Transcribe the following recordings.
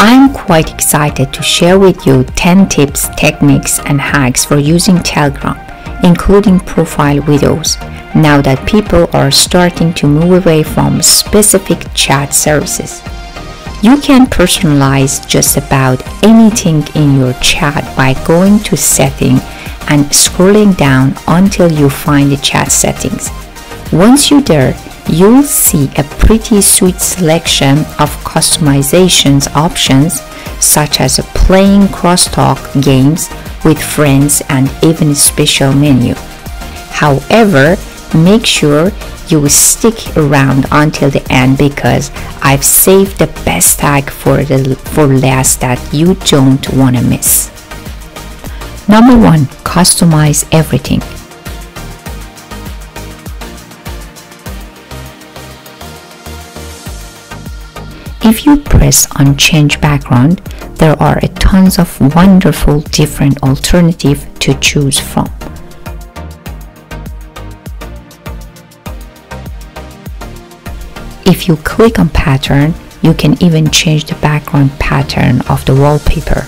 I'm quite excited to share with you 10 tips, techniques and hacks for using Telegram, including profile videos, now that people are starting to move away from specific chat services. You can personalize just about anything in your chat by going to Settings and scrolling down until you find the chat settings. Once you're there, you'll see a pretty sweet selection of customizations options, such as playing crosstalk games with friends and even a special menu. However, make sure you stick around until the end, because I've saved the best tag for last that you don't want to miss. Number 1. Customize everything. If you press on Change Background, there are a tons of wonderful different alternatives to choose from. If you click on Pattern, you can even change the background pattern of the wallpaper.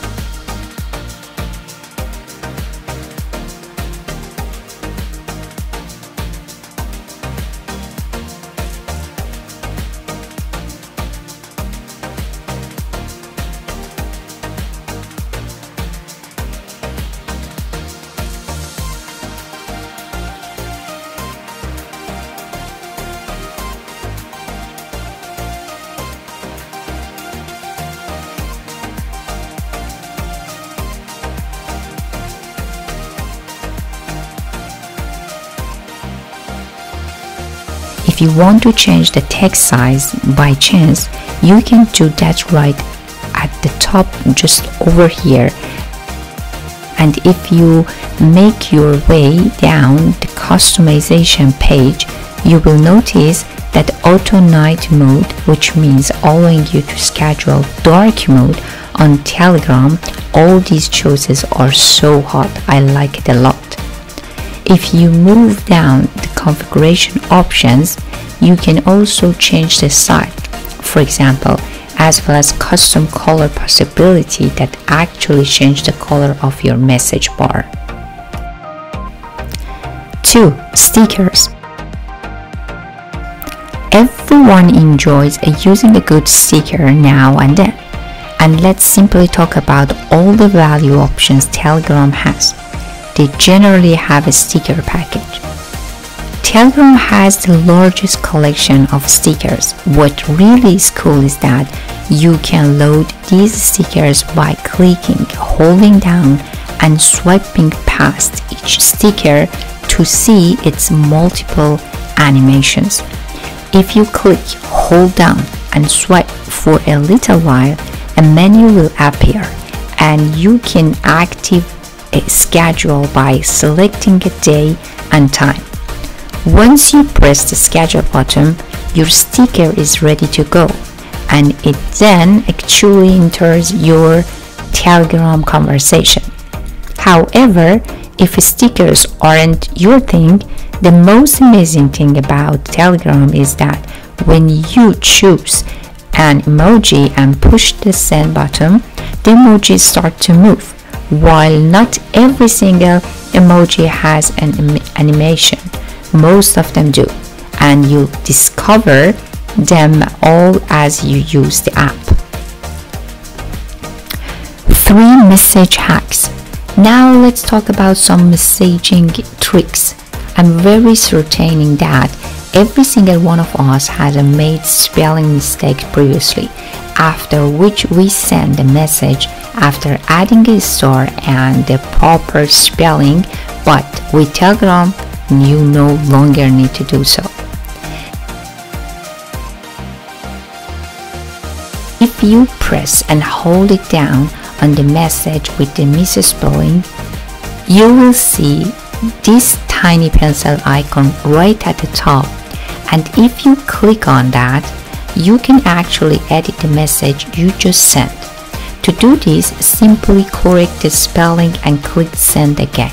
If you want to change the text size by chance, you can do that right at the top, just over here. And if you make your way down the customization page, you will notice that auto night mode, which means allowing you to schedule dark mode on Telegram. All these choices are so hot, I like it a lot. If you move down the configuration options, you can also change the site, for example, as well as custom color possibility that actually change the color of your message bar. 2. Stickers. Everyone enjoys using a good sticker now and then, and let's simply talk about all the value options Telegram has. They generally have a sticker package. Telegram has the largest collection of stickers. What really is cool is that you can load these stickers by clicking, holding down and swiping past each sticker to see its multiple animations. If you click, hold down and swipe for a little while, a menu will appear and you can activate a schedule by selecting a day and time. Once you press the schedule button, your sticker is ready to go and it then actually enters your Telegram conversation. However, if stickers aren't your thing, the most amazing thing about Telegram is that when you choose an emoji and push the send button, the emojis start to move. While not every single emoji has an animation, most of them do, and you'll discover them all as you use the app. 3. Message hacks. Now let's talk about some messaging tricks. I'm very certain that every single one of us has made spelling mistakes previously, after which we send a message after adding a star and the proper spelling, but with Telegram, you no longer need to do so. If you press and hold it down on the message with the misspelling, you will see this tiny pencil icon right at the top, and if you click on that, you can actually edit the message you just sent. To do this, simply correct the spelling and click send again.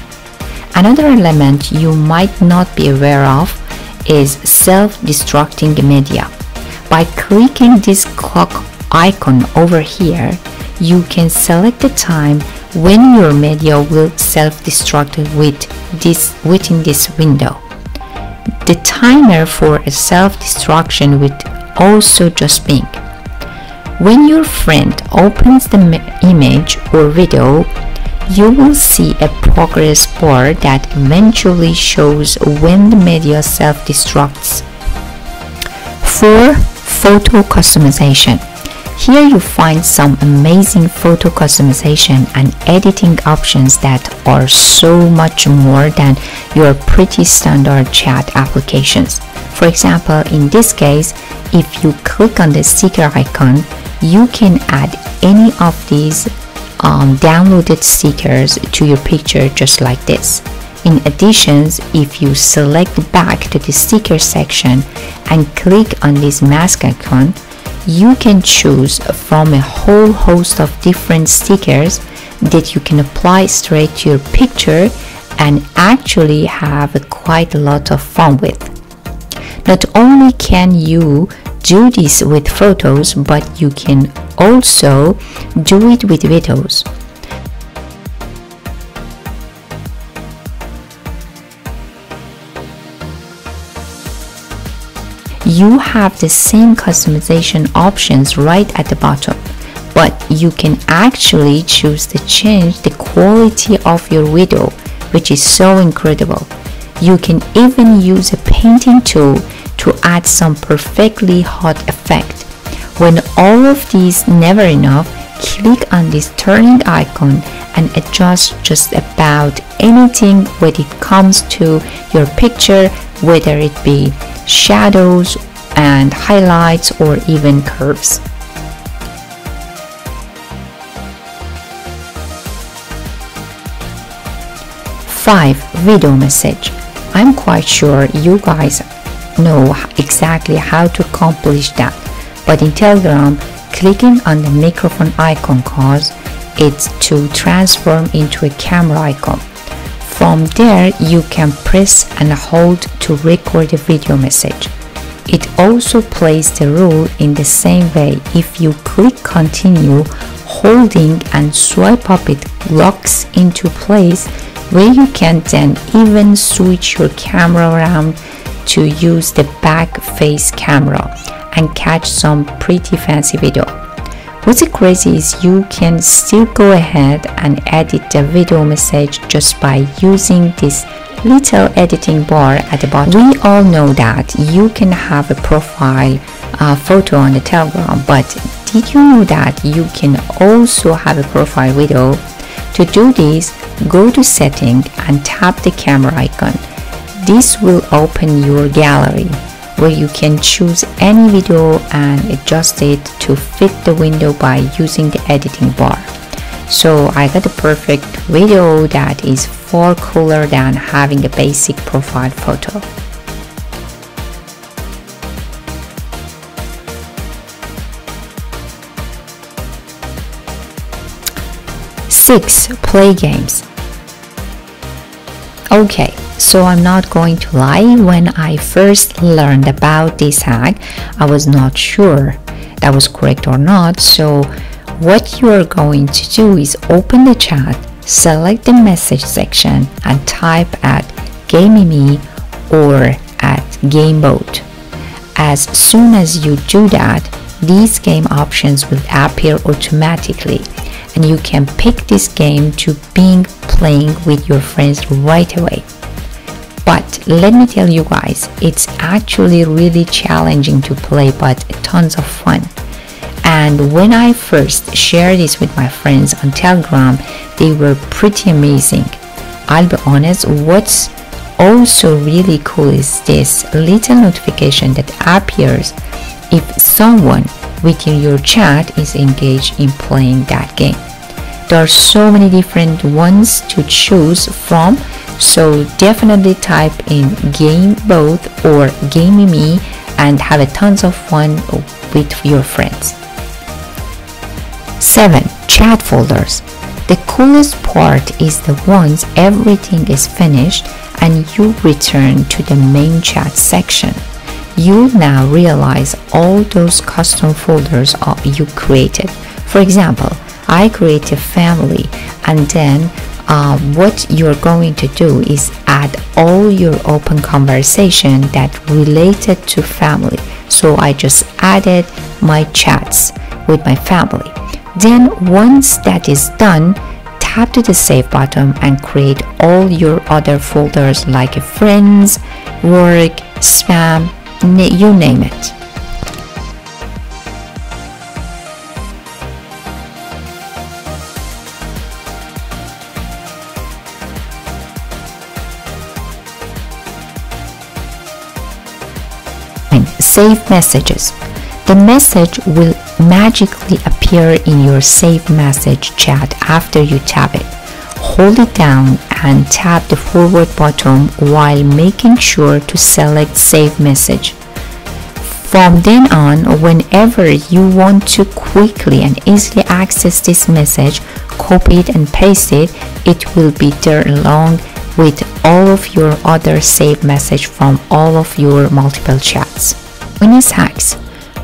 Another element you might not be aware of is self-destructing media. By clicking this clock icon over here, you can select the time when your media will self-destruct within this window. The timer for a self-destruction will also just ping. When your friend opens the image or video, you will see a progress bar that eventually shows when the media self-destructs. 4. Photo customization. Here you find some amazing photo customization and editing options that are so much more than your pretty standard chat applications. For example, in this case, if you click on the sticker icon, you can add any of these downloaded stickers to your picture just like this. In addition, if you select back to the sticker section and click on this mask icon, you can choose from a whole host of different stickers that you can apply straight to your picture and actually have quite a lot of fun with. Not only can you do this with photos, but you can also do it with videos. You have the same customization options right at the bottom, but you can actually choose to change the quality of your video, which is so incredible. You can even use a painting tool to add some perfectly hot effect. When all of these never enough, click on this turning icon and adjust just about anything when it comes to your picture, whether it be shadows and highlights or even curves. Five. Video message. I'm quite sure you guys know exactly how to accomplish that, but in Telegram, clicking on the microphone icon causes it to transform into a camera icon. From there, you can press and hold to record a video message. It also plays the role in the same way. If you click continue, holding and swipe up, it locks into place where you can then even switch your camera around to use the back face camera and catch some pretty fancy video. What's crazy is you can still go ahead and edit the video message just by using this little editing bar at the bottom. We all know that you can have a profile photo on the Telegram, but did you know that you can also have a profile video? To do this, go to setting and tap the camera icon. This will open your gallery, where you can choose any video and adjust it to fit the window by using the editing bar. So I got a perfect video that is far cooler than having a basic profile photo. 6. Play games. Okay, so I'm not going to lie, when I first learned about this hack, I was not sure that was correct or not. So what you are going to do is open the chat, select the message section and type at gameme or at game mode. As soon as you do that, these game options will appear automatically and you can pick this game to being playing with your friends right away. But let me tell you guys, it's actually really challenging to play, but tons of fun. And when I first shared this with my friends on Telegram, they were pretty amazing. I'll be honest, what's also really cool is this little notification that appears if someone within your chat is engaged in playing that game. There are so many different ones to choose from, so definitely type in game both or gameme and have a tons of fun with your friends. 7. Chat folders. The coolest part is that once everything is finished and you return to the main chat section, You now realize all those custom folders you created. For example, I create a family, and then what you're going to do is add all your open conversation that related to family. So I just added my chats with my family. Then once that is done, tap to the save button and create all your other folders like friends, work, spam, you name it. Save messages. The message will magically appear in your save message chat after you tap it. Hold it down and tap the forward button while making sure to select save message. From then on, whenever you want to quickly and easily access this message, copy it and paste it. It will be there along with all of your other saved message from all of your multiple chats. Bonus hacks.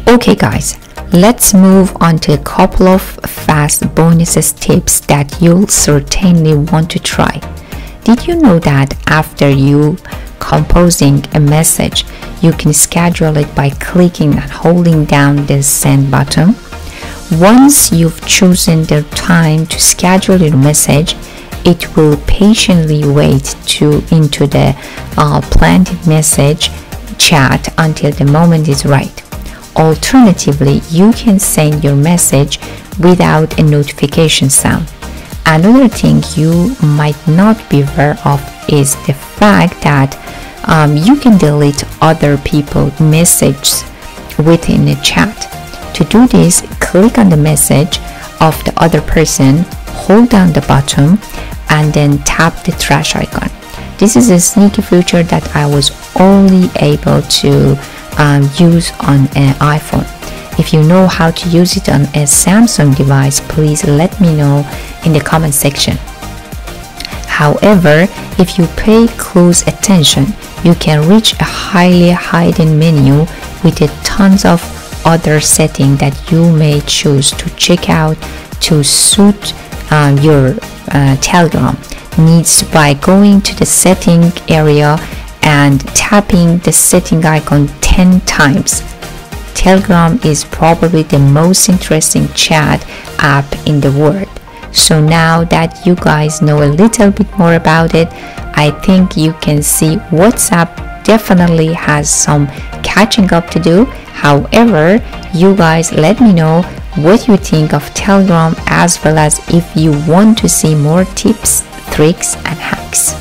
Okay guys, let's move on to a couple of fast bonuses tips that you'll certainly want to try. Did you know that after you composing a message, you can schedule it by clicking and holding down the send button? Once you've chosen the time to schedule your message, it will patiently wait into the planned message chat until the moment is right. Alternatively, you can send your message without a notification sound. Another thing you might not be aware of is the fact that you can delete other people's messages within the chat. To do this, click on the message of the other person, hold down the button, and then tap the trash icon. This is a sneaky feature that I was only able to use on an iPhone. If you know how to use it on a Samsung device, please let me know in the comment section. However, if you pay close attention, you can reach a highly hidden menu with tons of other settings that you may choose to check out to suit your Telegram needs by going to the setting area and tapping the setting icon 10 times. Telegram is probably the most interesting chat app in the world. So now that you guys know a little bit more about it, I think you can see WhatsApp definitely has some catching up to do. However, you guys let me know what you think of Telegram, as well as if you want to see more tips, tricks and hacks.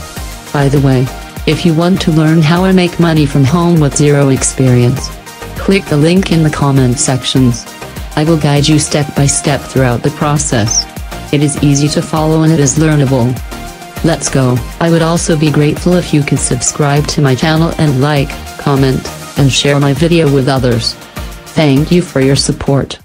By the way, if you want to learn how I make money from home with zero experience, click the link in the comment sections. I will guide you step by step throughout the process. It is easy to follow and it is learnable. Let's go. I would also be grateful if you could subscribe to my channel and like, comment, and share my video with others. Thank you for your support.